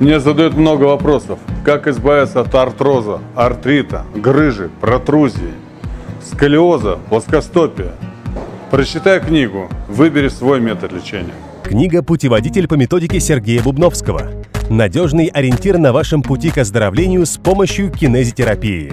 Мне задают много вопросов. Как избавиться от артроза, артрита, грыжи, протрузии, сколиоза, плоскостопия? Прочитай книгу, выбери свой метод лечения. Книга «Путеводитель по методике Сергея Бубновского». Надежный ориентир на вашем пути к оздоровлению с помощью кинезитерапии.